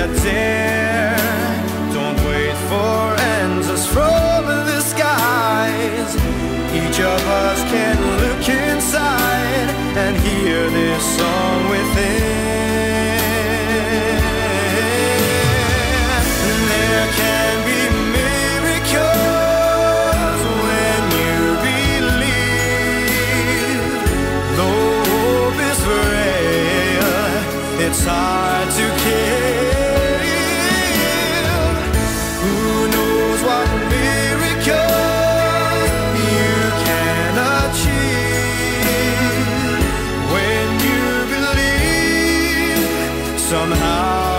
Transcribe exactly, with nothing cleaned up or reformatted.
a dare. Don't wait for answers from the skies. Each of us can look inside and hear this song within. There can be miracles when you believe. Though hope is rare, it's hard to kill. Somehow